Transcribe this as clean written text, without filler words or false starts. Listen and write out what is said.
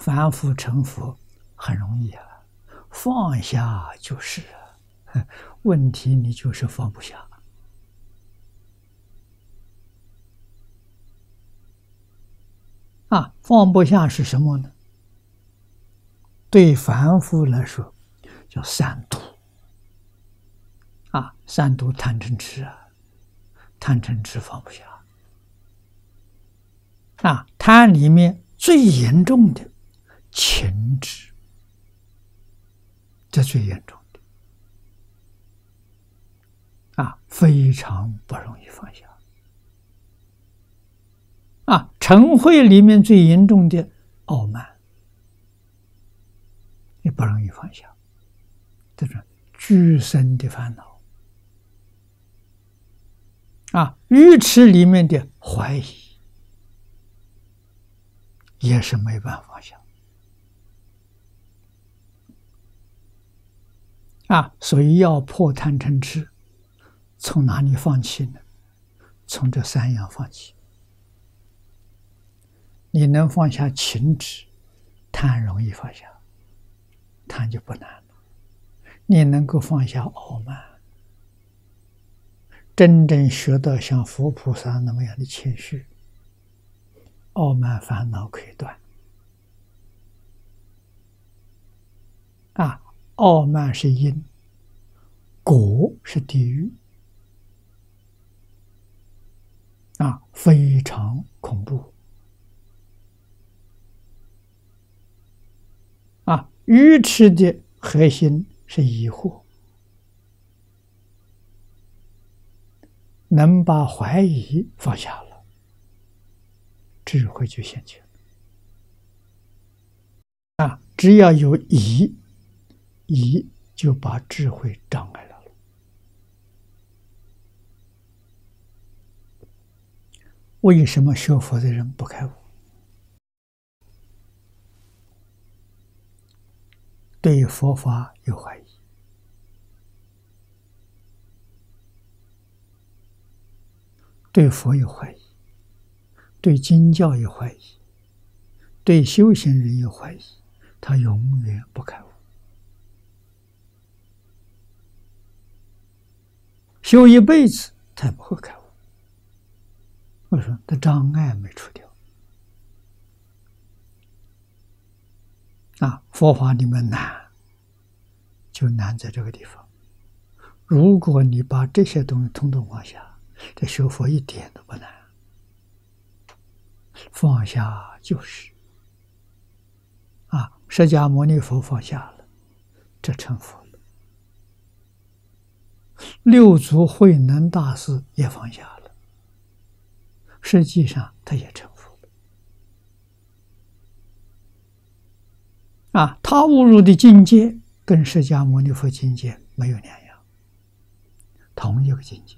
凡夫成佛很容易啊，放下就是啊，问题你就是放不下。 放不下是什么呢？对凡夫来说，叫三毒。三毒贪嗔痴啊，贪嗔痴放不下。贪里面最严重的情执，这最严重的非常不容易放下。 嗔恚里面最严重的傲慢，也不容易放下，这种俱生的烦恼。愚痴里面的怀疑，也是没办法放下。所以要破贪嗔痴，从哪里放弃呢？从这三样放弃。 你能放下情执，贪容易放下，贪就不难了。你能够放下傲慢，真正学到像佛菩萨那么样的谦虚，傲慢烦恼可以断。傲慢是因，果是地狱。非常恐怖。 愚痴的核心是疑惑，能把怀疑放下了，智慧就现前了。只要有疑，疑就把智慧障碍了。为什么学佛的人不开悟？ 对佛法有怀疑，对佛有怀疑，对经教有怀疑，对修行人有怀疑，他永远不开悟。修一辈子，他也不会开悟。为什么？他障碍没除掉。 佛法里面难，就难在这个地方。如果你把这些东西统统放下，这学佛一点都不难。放下就是，释迦牟尼佛放下了，这成佛了。六祖慧能大师也放下了，实际上他也成佛。 他误入的境界跟释迦牟尼佛境界没有两样，同一个境界。